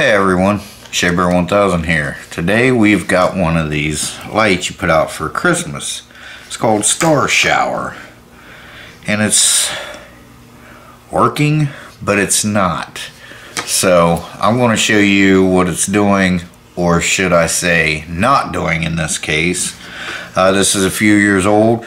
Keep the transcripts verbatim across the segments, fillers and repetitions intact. Hey everyone, Shea Bear one thousand here. Today we've got one of these lights you put out for Christmas. It's called Star Shower. And it's working, but it's not. So I'm going to show you what it's doing, or should I say not doing in this case. Uh, this is a few years old,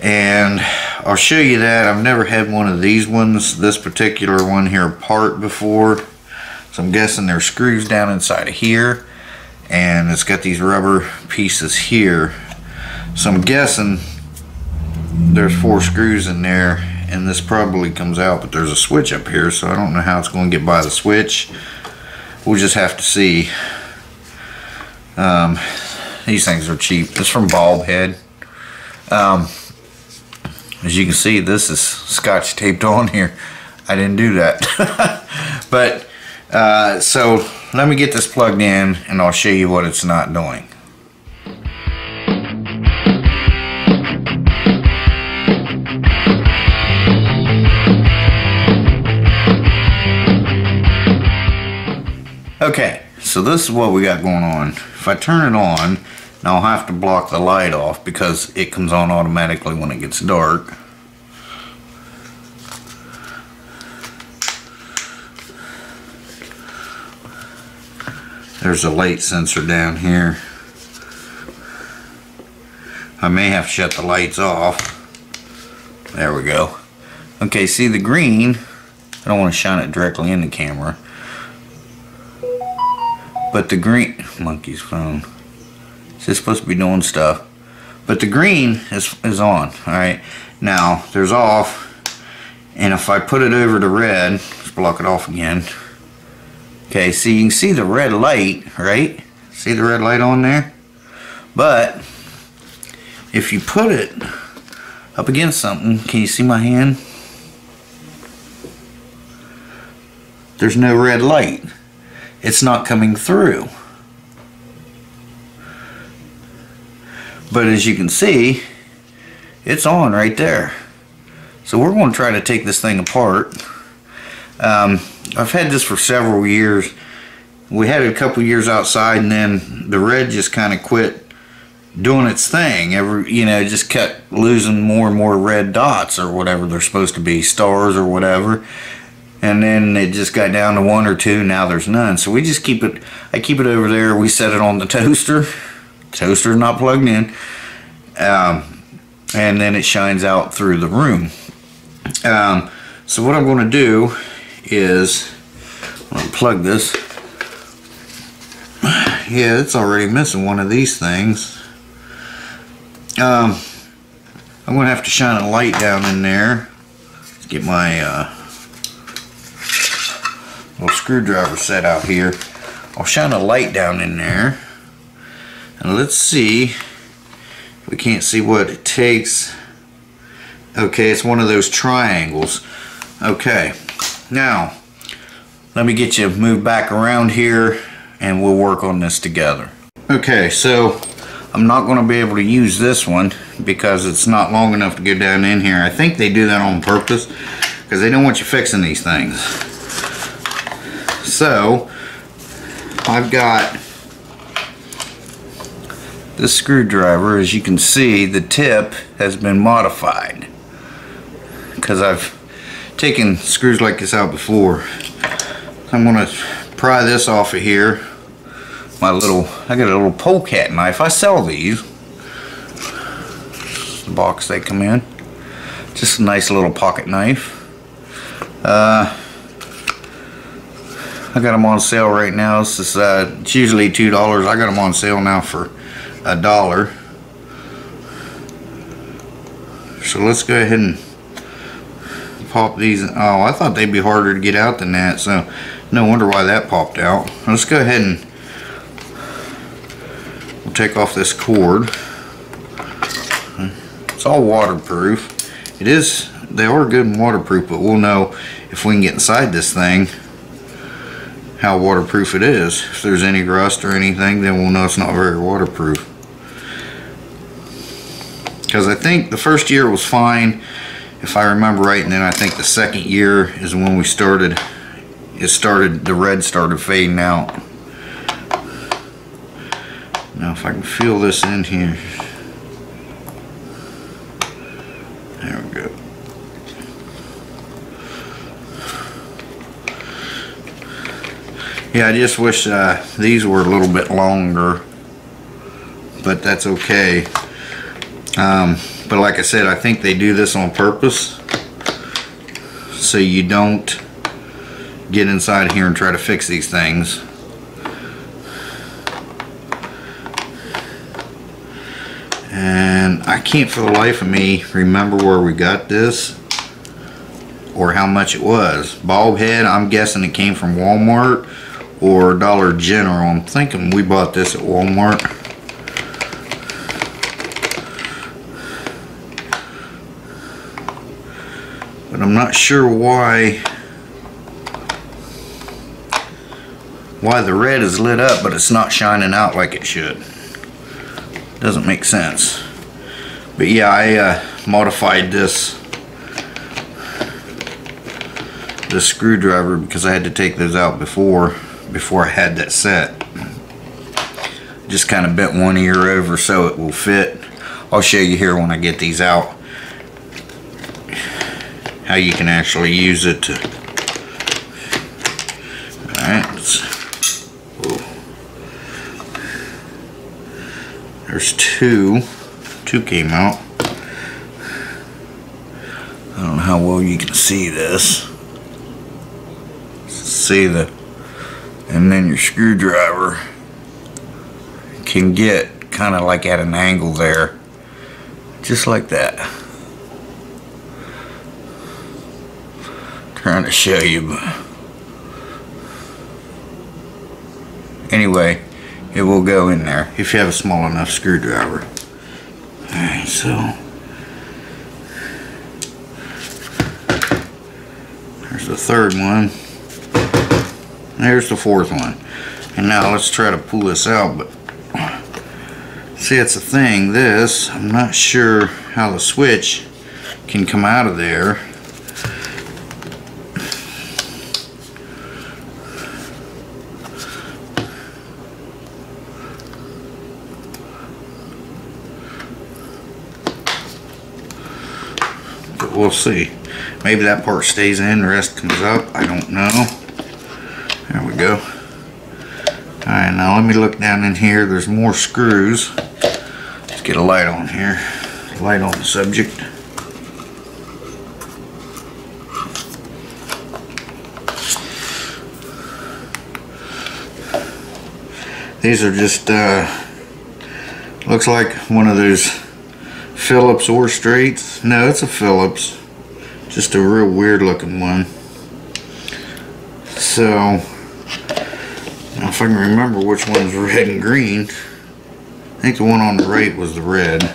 and I'll show you that. I've never had one of these ones, this particular one here, apart before. I'm guessing there's screws down inside of here, and it's got these rubber pieces here, so I'm guessing there's four screws in there, and this probably comes out, but there's a switch up here, so I don't know how it's going to get by the switch. We'll just have to see. Um, these things are cheap. It's from Bulbhead. Um, as you can see, this is scotch taped on here. I didn't do that. but Uh, so let me get this plugged in and I'll show you what it's not doing. Okay, so this is what we got going on. If I turn it on, I'll have to block the light off because it comes on automatically when it gets dark. There's a light sensor down here. I may have to shut the lights off. There we go. Okay, see the green? I don't want to shine it directly in the camera. But the green, monkey's phone. It's just supposed to be doing stuff. But the green is, is on, alright? Now, there's off. And if I put it over to red, let's block it off again. Okay, so you can see the red light, right? See the red light on there? But if you put it up against something, can you see my hand? There's no red light. It's not coming through. But as you can see, it's on right there. So we're going to try to take this thing apart. Um, I've had this for several years. We had it a couple years outside, and then the red just kind of quit doing its thing. Every, you know, just kept losing more and more red dots or whatever they're supposed to be, stars or whatever. And then it just got down to one or two. Now there's none. So we just keep it. I keep it over there. We set it on the toaster. Toaster's not plugged in, um, and then it shines out through the room. Um, so what I'm going to do is I'm gonna plug this. Yeah, it's already missing one of these things. Um, I'm gonna have to shine a light down in there. Let's get my uh, little screwdriver set out here. I'll shine a light down in there, and let's see. We can't see what it takes. Okay, it's one of those triangles. Okay. Now, let me get you moved back around here and we'll work on this together. Okay, so I'm not going to be able to use this one because it's not long enough to go down in here. I think they do that on purpose because they don't want you fixing these things. So, I've got this screwdriver. As you can see, the tip has been modified because I've taken screws like this out before. I'm gonna pry this off of here. My little, I got a little polecat knife. I sell these. The box they come in. Just a nice little pocket knife. Uh, I got them on sale right now. This is uh, it's usually two dollars. I got them on sale now for a dollar. So let's go ahead and pop these. Oh, I thought they'd be harder to get out than that, so no wonder why that popped out. Let's go ahead and we'll take off this cord. It's all waterproof. It is, they are good and waterproof, but we'll know if we can get inside this thing how waterproof it is. If there's any rust or anything, then we'll know it's not very waterproof. Because I think the first year was fine, if I remember right, and then I think the second year is when we started it started, the red started fading out. Now if I can feel this in here. There we go. Yeah, I just wish uh, these were a little bit longer, but that's okay. Um, but like I said, I think they do this on purpose so you don't get inside here and try to fix these things. And I can't for the life of me remember where we got this or how much it was. Bulbhead, I'm guessing it came from Walmart or Dollar General. I'm thinking we bought this at Walmart. But I'm not sure why why the red is lit up but it's not shining out like it should. Doesn't make sense. But yeah, I uh, modified this the screwdriver because I had to take those out before before I had that set. Just kind of bent one ear over so it will fit. I'll show you here when I get these out how you can actually use it to. Alright, there's two two came out. I don't know how well you can see this, see the and then your screwdriver can get kind of like at an angle there, just like that. Trying to show you, but anyway, it will go in there if you have a small enough screwdriver. Alright, so there's the third one, there's the fourth one, and now let's try to pull this out. But see, that's the thing, this, I'm not sure how the switch can come out of there. We'll see. Maybe that part stays in, the rest comes up. I don't know. There we go. Alright, now let me look down in here. There's more screws. Let's get a light on here. Light on the subject. These are just, uh, looks like one of those Phillips or Straits. No, it's a Phillips, just a real weird looking one. So now if I can remember which one's red and green, I think the one on the right was the red.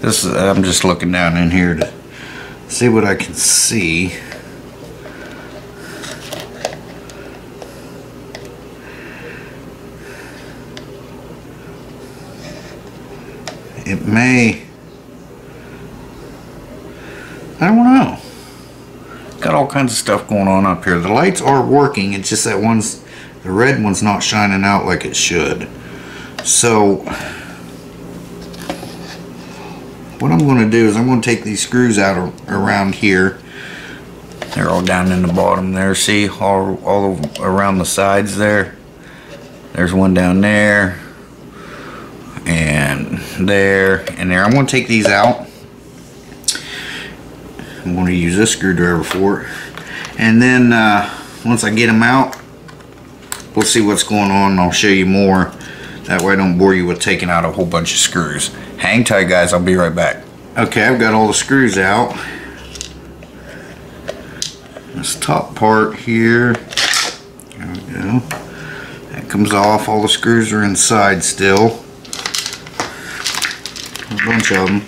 This, I'm just looking down in here to see what I can see. It may, I don't know. Got all kinds of stuff going on up here. The lights are working, it's just that one's, the red one's not shining out like it should. So what I'm going to do is I'm going to take these screws out around here. They're all down in the bottom there. See, all, all around the sides there. There's one down there. And there. And there. I'm going to take these out. I'm going to use this screwdriver for it. And then uh, once I get them out, we'll see what's going on and I'll show you more. That way I don't bore you with taking out a whole bunch of screws. Hang tight, guys, I'll be right back. Okay, I've got all the screws out. This top part here, there we go. That comes off, all the screws are inside still. a bunch of them.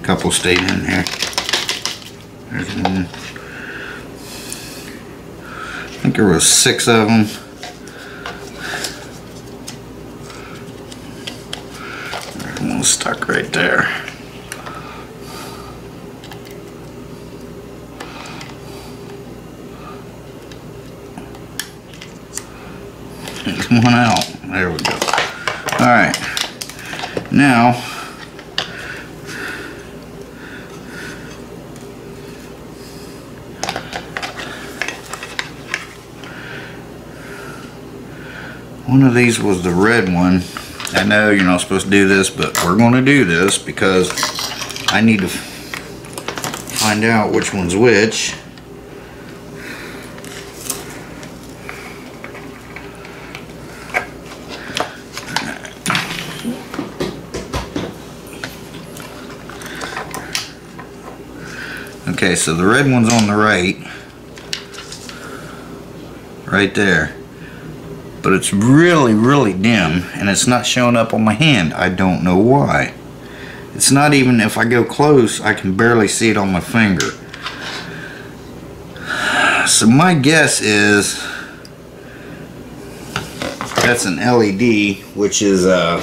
A couple stayed in here. There's one. I think there was six of them. There's one stuck right there. There's one out. There we go. Alright. Now, one of these was the red one. I know you're not supposed to do this, but we're going to do this because I need to find out which one's which. Okay, so the red one's on the right, right there. But it's really, really dim, and it's not showing up on my hand. I don't know why. It's not even, if I go close, I can barely see it on my finger. So my guess is that's an L E D, which is a,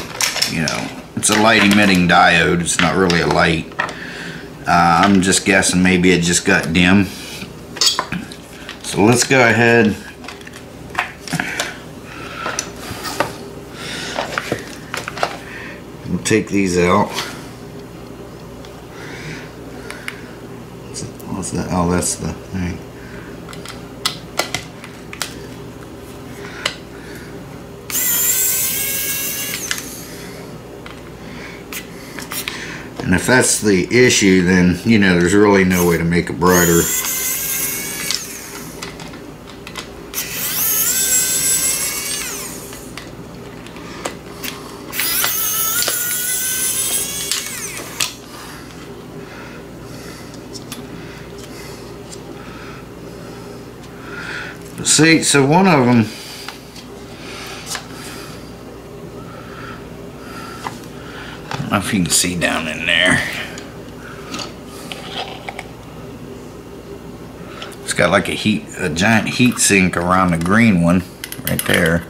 you know, it's a light emitting diode. It's not really a light. Uh, I'm just guessing maybe it just got dim. So let's go ahead. We'll take these out. What's that? Oh, that's the thing. And if that's the issue, then, you know, there's really no way to make it brighter. See, so one of them, I don't know if you can see down in there, it's got like a heat, a giant heat sink around the green one right there,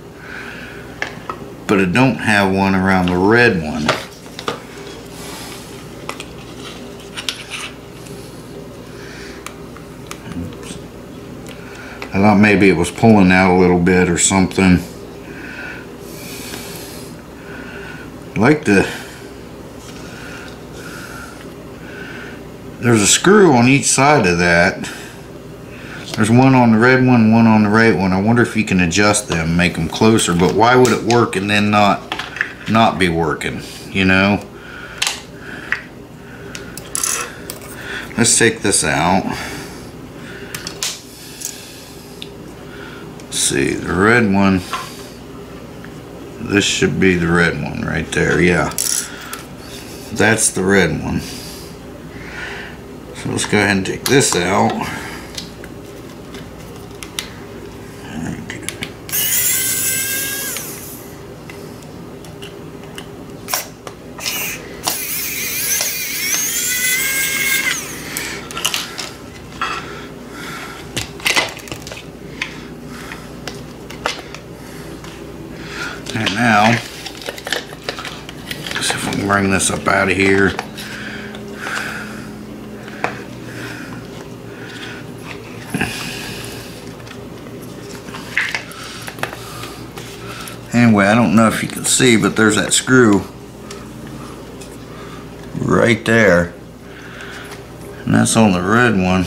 but it don't have one around the red one. I thought maybe it was pulling out a little bit or something. I'd like to. There's a screw on each side of that. There's one on the red one, one on the right one. I wonder if you can adjust them, make them closer. But why would it work and then not not be working? You know. Let's take this out. See, the red one, this should be the red one right there. Yeah, that's the red one. So let's go ahead and take this out. And now, let's see if we can bring this up out of here. Anyway, I don't know if you can see, but there's that screw right there. And that's on the red one.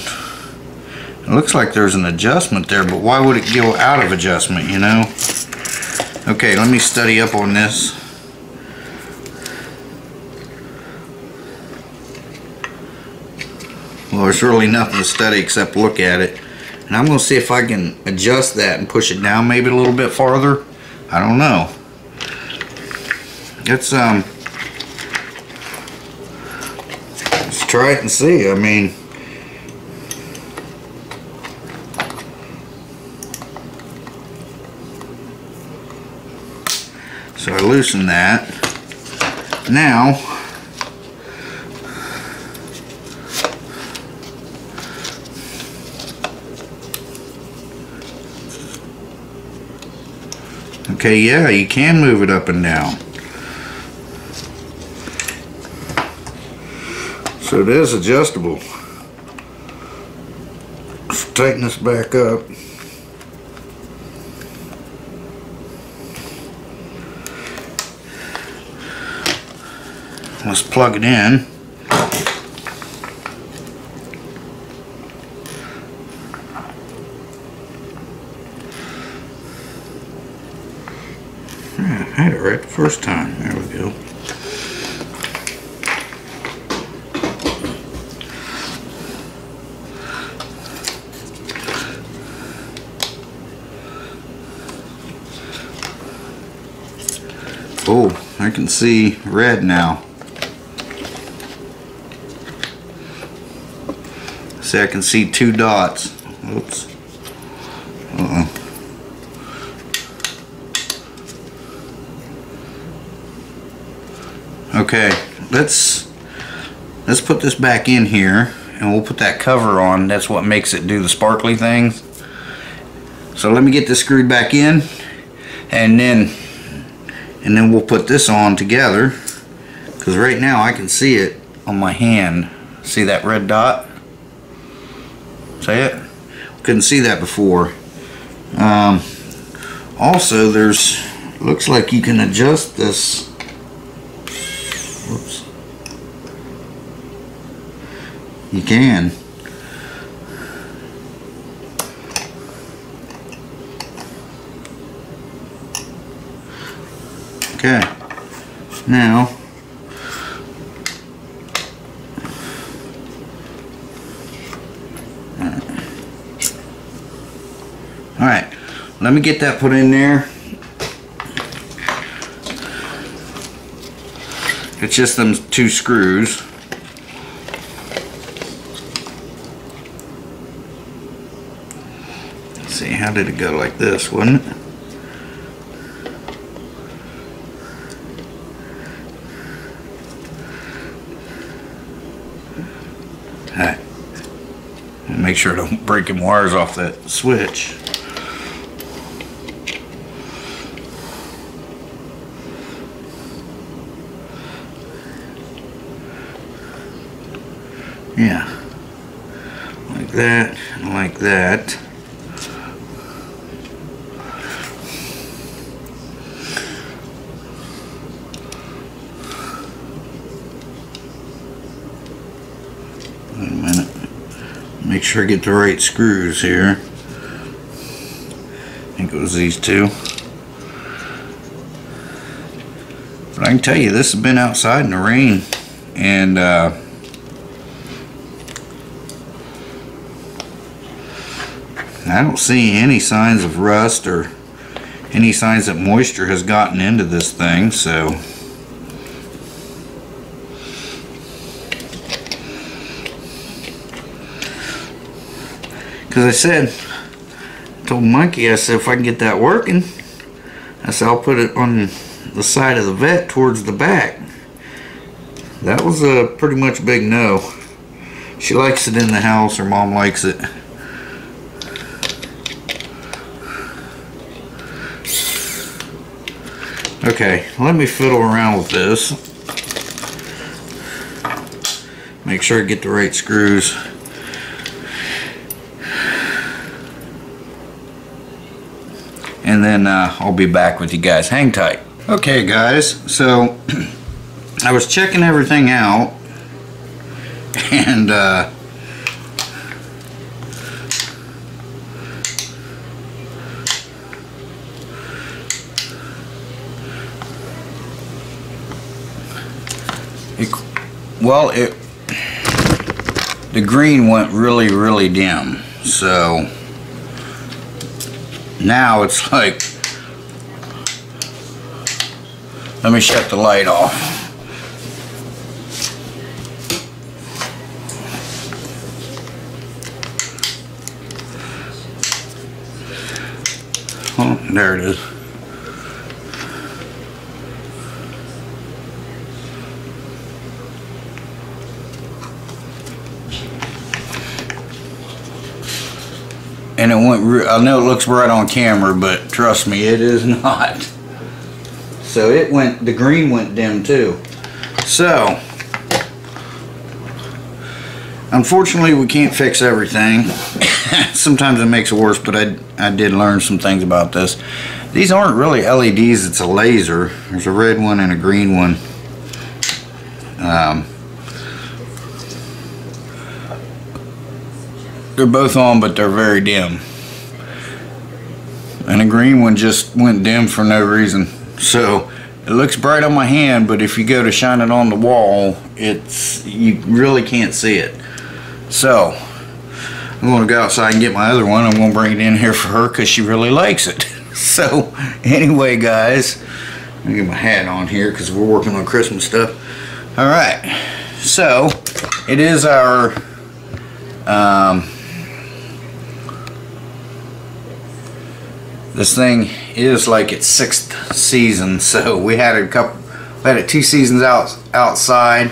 It looks like there's an adjustment there, but why would it go out of adjustment, you know? Okay, let me study up on this. Well, there's really nothing to study except look at it. And I'm going to see if I can adjust that and push it down maybe a little bit farther. I don't know. Let's, um, let's try it and see. I mean, So I loosen that. Now okay, yeah, you can move it up and down. So it is adjustable. Let's tighten this back up. Let's plug it in. Yeah, I had it right the first time. There we go. Oh, I can see red now. See, I can see two dots. Oops. Uh-oh. Okay, let's let's put this back in here, and we'll put that cover on. That's what makes it do the sparkly things. So let me get this screwed back in, and then. And then we'll put this on together, because right now I can see it on my hand. See that red dot? See it? Couldn't see that before. Um, also, there's looks like you can adjust this. Whoops. You can. Okay, now alright, let me get that put in there. It's just them two screws. Let's see, how did it go? Like this, wasn't it? Make sure I don't break them wires off that switch. Yeah. Like that, and like that. Wait a minute. Make sure I get the right screws here. I think it was these two. But I can tell you, this has been outside in the rain, and uh, I don't see any signs of rust or any signs that moisture has gotten into this thing, so. Because I said, I told Mikey, I said, if I can get that working, I said, I'll put it on the side of the vet towards the back. That was a pretty much big no. She likes it in the house. Her mom likes it. Okay, let me fiddle around with this. Make sure I get the right screws. And then uh, I'll be back with you guys. Hang tight. Okay guys, so I was checking everything out, and uh, it, well it the green went really really dim, so now it's like, let me shut the light off. Oh, there it is. and it went re I know it looks bright on camera, but trust me, it is not. So it went, the green went dim too. So unfortunately we can't fix everything. Sometimes it makes it worse, but I, I did learn some things about this. These aren't really L E Ds, it's a laser. There's a red one and a green one. Um, they're both on, but they're very dim. And the green one just went dim for no reason. So it looks bright on my hand, but if you go to shine it on the wall, it's, you really can't see it. So I'm gonna go outside and get my other one. I'm gonna bring it in here for her because she really likes it. So anyway, guys, I'm gonna get my hat on here because we're working on Christmas stuff. All right, so it is our um, this thing is like its sixth season, so we had a couple, we had it two seasons out outside,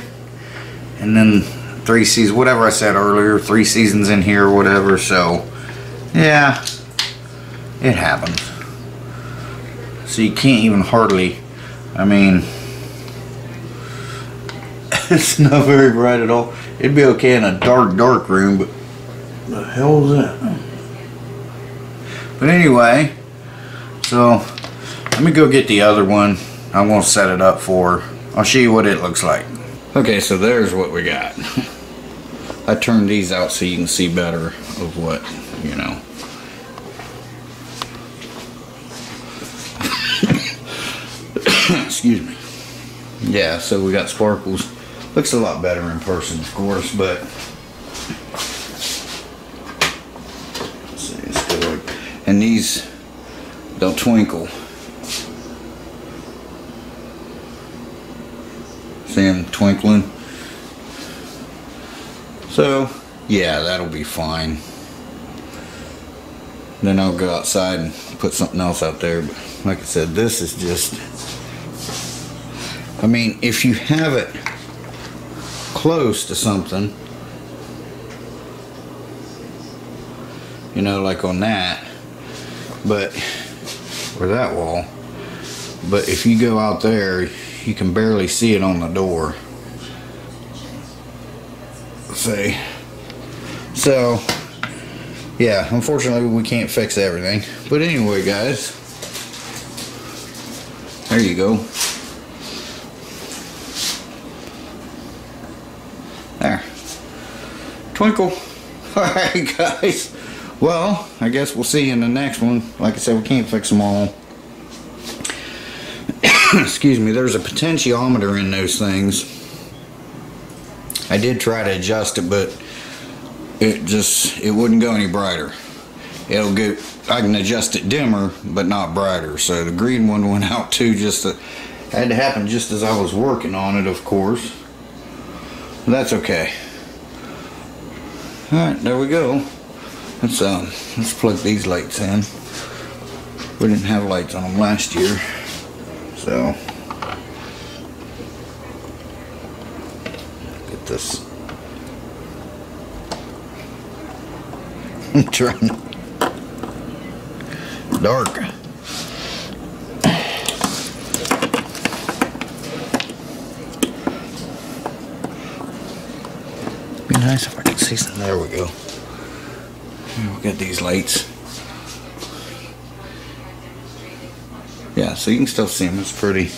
and then three seasons, whatever I said earlier, three seasons in here or whatever. So yeah, it happens. So you can't even hardly, I mean, it's not very bright at all. It'd be okay in a dark, dark room, but the hell is that? But anyway, so let me go get the other one. I'm gonna set it up for her. I'll show you what it looks like. Okay, so there's what we got. I turned these out so you can see better of what, you know. Excuse me. Yeah, so we got sparkles. Looks a lot better in person, of course, but let's see, it's still like, and these, they'll twinkle. See them twinkling? So yeah, that'll be fine. Then I'll go outside and put something else out there, but like I said, this is just, I mean, if you have it close to something, you know, like on that, but or that wall, but if you go out there, you can barely see it on the door. See? So yeah, unfortunately we can't fix everything, but anyway, guys, there you go. There, twinkle. Alright guys, well, I guess we'll see you in the next one. Like I said, we can't fix them all. Excuse me, there's a potentiometer in those things. I did try to adjust it, but it just, it wouldn't go any brighter. It'll go, I can adjust it dimmer, but not brighter. So the green one went out too, just to, had to happen just as I was working on it, of course. That's okay. All right, there we go. Let's, um, let's plug these lights in. We didn't have lights on them last year. So, get this. I'm trying to. Dark. Be nice if I could see something. There we go. We'll get these lights. Yeah, so you can still see them. It's pretty.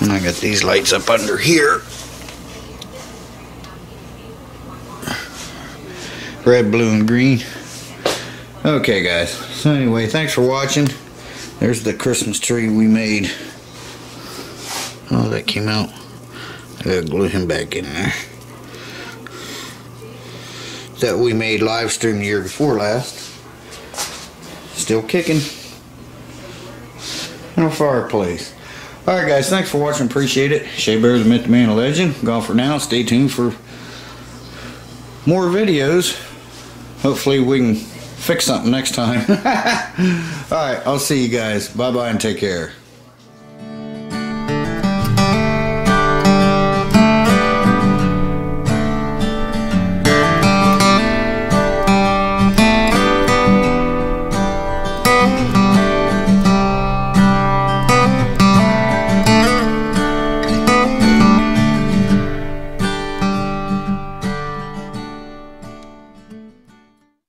And I got these lights up under here. Red, blue, and green. Okay, guys. So anyway, thanks for watching. There's the Christmas tree we made. Oh, that came out. I gotta glue him back in there. That we made live stream the year before last. Still kicking. A fireplace. Alright guys, thanks for watching, appreciate it. Shea Bear, the myth, the man, a legend. Gone for now. Stay tuned for more videos. Hopefully we can fix something next time. Alright, I'll see you guys. Bye bye and take care.